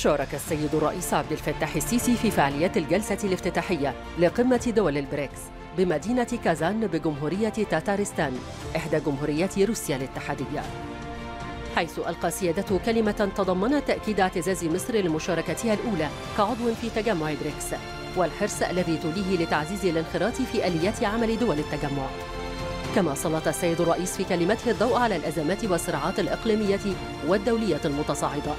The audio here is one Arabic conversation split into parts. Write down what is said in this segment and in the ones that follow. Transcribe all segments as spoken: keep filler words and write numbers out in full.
شارك السيد الرئيس عبد الفتاح السيسي في فعاليات الجلسة الافتتاحية لقمة دول البريكس بمدينة كازان بجمهورية تاتارستان إحدى جمهوريات روسيا الاتحادية، حيث ألقى سيادته كلمة تضمنت تأكيد اعتزاز مصر لمشاركتها الأولى كعضو في تجمع بريكس والحرص الذي توليه لتعزيز الانخراط في آليات عمل دول التجمع. كما سلط السيد الرئيس في كلمته الضوء على الأزمات والصراعات الإقليمية والدولية المتصاعدة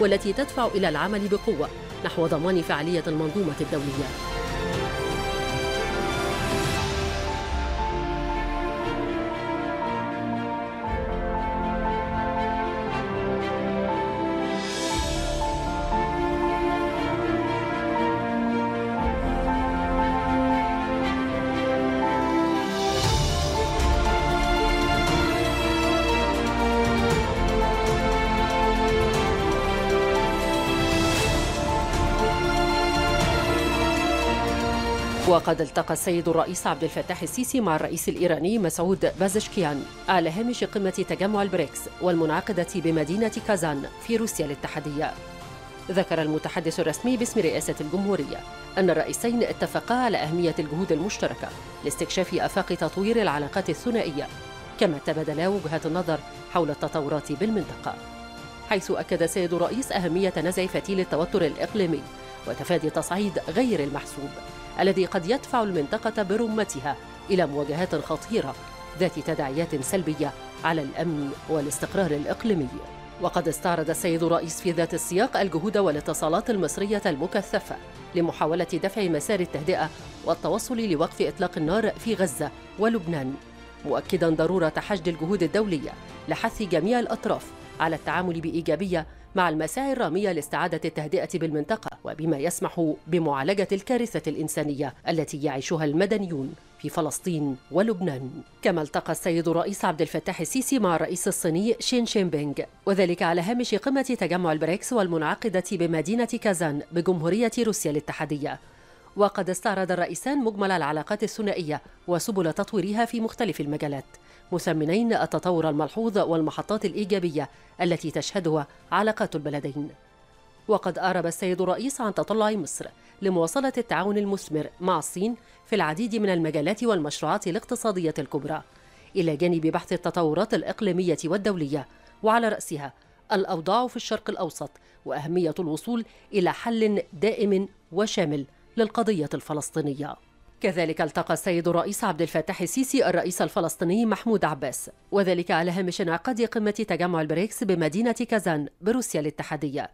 والتي تدفع إلى العمل بقوة نحو ضمان فعالية المنظومة الدولية. وقد التقى السيد الرئيس عبد الفتاح السيسي مع الرئيس الإيراني مسعود بازشكيان على هامش قمة تجمع البريكس والمنعقدة بمدينة كازان في روسيا الاتحادية. ذكر المتحدث الرسمي باسم رئاسة الجمهورية أن الرئيسين اتفقا على أهمية الجهود المشتركة لاستكشاف آفاق تطوير العلاقات الثنائية، كما تبادلا وجهات النظر حول التطورات بالمنطقة، حيث أكد السيد الرئيس أهمية نزع فتيل التوتر الإقليمي وتفادي تصعيد غير المحسوب الذي قد يدفع المنطقة برمتها إلى مواجهات خطيرة ذات تداعيات سلبية على الأمن والاستقرار الإقليمي. وقد استعرض السيد الرئيس في ذات السياق الجهود والاتصالات المصرية المكثفة لمحاولة دفع مسار التهدئة والتوصل لوقف إطلاق النار في غزة ولبنان، مؤكدا ضرورة حشد الجهود الدولية لحث جميع الأطراف على التعامل بإيجابية مع المساعي الرامية لاستعادة التهدئة بالمنطقة، وبما يسمح بمعالجة الكارثة الإنسانية التي يعيشها المدنيون في فلسطين ولبنان. كما التقى السيد الرئيس عبد الفتاح السيسي مع الرئيس الصيني شين شينبينج، وذلك على هامش قمة تجمع البريكس والمنعقدة بمدينة كازان بجمهورية روسيا الاتحادية. وقد استعرض الرئيسان مجمل العلاقات الثنائية وسبل تطويرها في مختلف المجالات، مثمنين التطور الملحوظ والمحطات الإيجابية التي تشهدها علاقات البلدين. وقد أعرب السيد الرئيس عن تطلع مصر لمواصلة التعاون المثمر مع الصين في العديد من المجالات والمشروعات الاقتصادية الكبرى، إلى جانب بحث التطورات الإقليمية والدولية وعلى رأسها الأوضاع في الشرق الأوسط وأهمية الوصول إلى حل دائم وشامل للقضية الفلسطينية. كذلك التقى السيد الرئيس عبد الفتاح السيسي الرئيس الفلسطيني محمود عباس، وذلك على هامش انعقاد قمة تجمع البريكس بمدينة كازان بروسيا الاتحادية.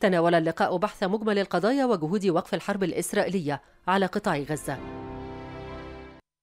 تناول اللقاء بحث مجمل القضايا وجهود وقف الحرب الإسرائيلية على قطاع غزة.